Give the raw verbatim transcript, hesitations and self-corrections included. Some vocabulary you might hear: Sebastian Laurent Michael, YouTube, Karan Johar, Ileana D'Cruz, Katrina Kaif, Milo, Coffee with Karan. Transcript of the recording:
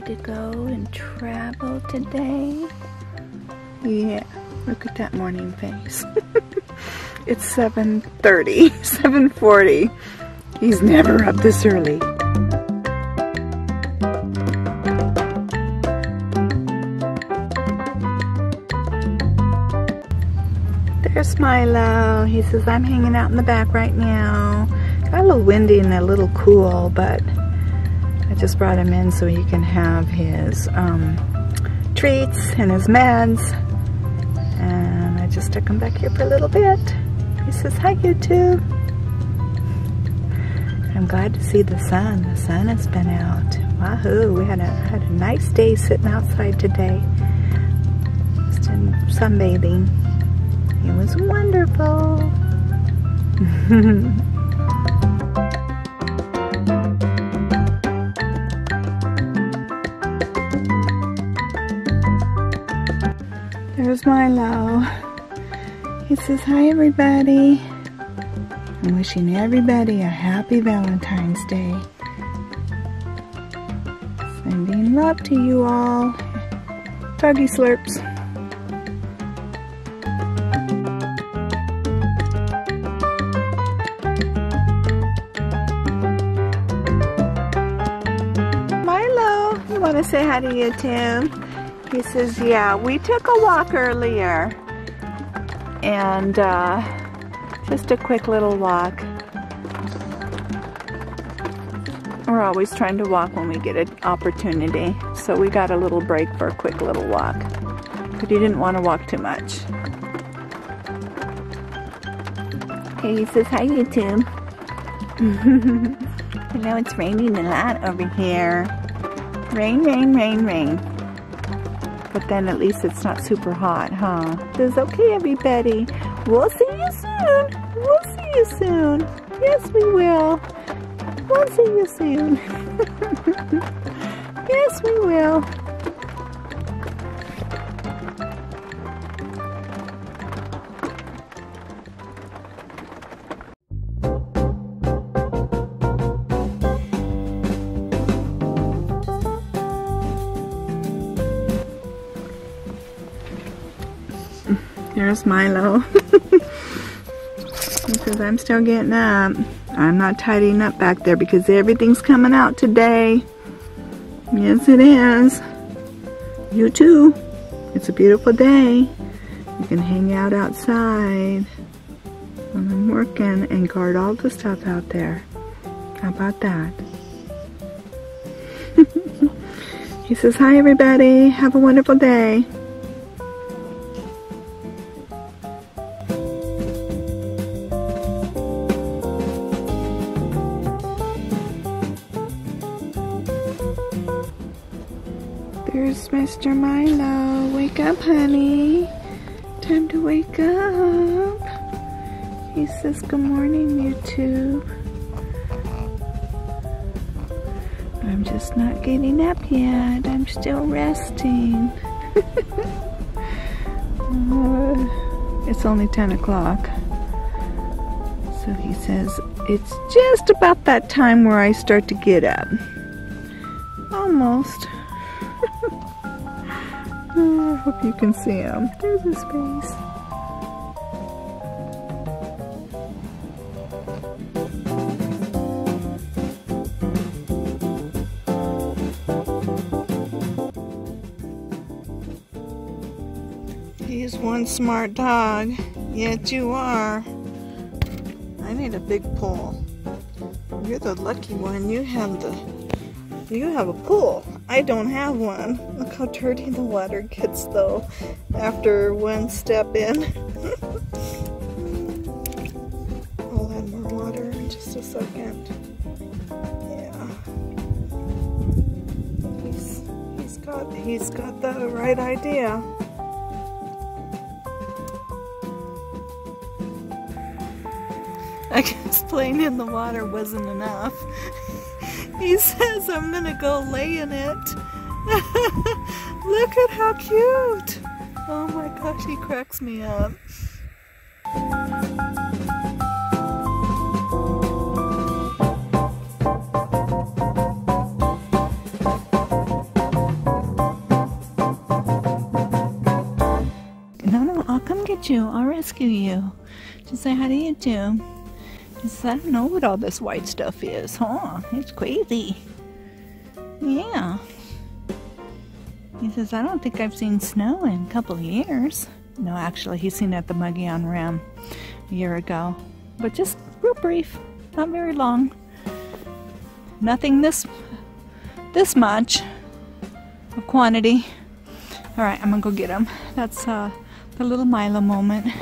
ready to go and travel today. Yeah, look at that morning face. It's seven thirty, seven forty. He's never up this early. There's Milo. He says, I'm hanging out in the back right now. Got a little windy and a little cool, but I just brought him in so he can have his um, treats and his meds. And I just took him back here for a little bit. He says, hi, YouTube. I'm glad to see the sun. The sun has been out. Wahoo, we had a, had a nice day sitting outside today. Just in sunbathing. It was wonderful. There's Milo. He says, hi everybody. I'm wishing everybody a happy Valentine's Day. Sending love to you all. Doggy slurps. Want to say hi to you, Tim? He says, yeah, we took a walk earlier. And uh, just a quick little walk. We're always trying to walk when we get an opportunity. So we got a little break for a quick little walk. But he didn't want to walk too much. Okay, he says, hi, you, Tim. I know it's raining a lot over here. Rain, rain, rain, rain. But then at least it's not super hot, huh? It's okay, everybody. We'll see you soon. We'll see you soon. Yes, we will. We'll see you soon. Yes, we will. There's Milo. He says, I'm still getting up. I'm not tidying up back there because everything's coming out today. Yes, it is. You too. It's a beautiful day. You can hang out outside when I'm working and guard all the stuff out there. How about that? He says, hi, everybody. Have a wonderful day. There's Mister Milo. Wake up, honey. Time to wake up. He says, good morning, YouTube. I'm just not getting up yet. I'm still resting. uh, it's only ten o'clock. So he says, it's just about that time where I start to get up. Almost. I hope you can see him. There's his face. He's one smart dog. Yet you are. I need a big pull. You're the lucky one. You have the. You have a pull. I don't have one. Look how dirty the water gets though after one step in. I'll add more water in just a second. Yeah. He's he's got he's got the right idea. I guess playing in the water wasn't enough. He says, I'm gonna go lay in it. Look at how cute. Oh my gosh, he cracks me up. you. I'll rescue you. Just say, how do you do? Just, I don't know what all this white stuff is, huh? It's crazy. Yeah. He says, I don't think I've seen snow in a couple of years. No, actually, he's seen it at the Muggy on Rim a year ago. But just real brief, not very long. Nothing this, this much of quantity. All right, I'm gonna go get him. That's uh, the little Milo moment.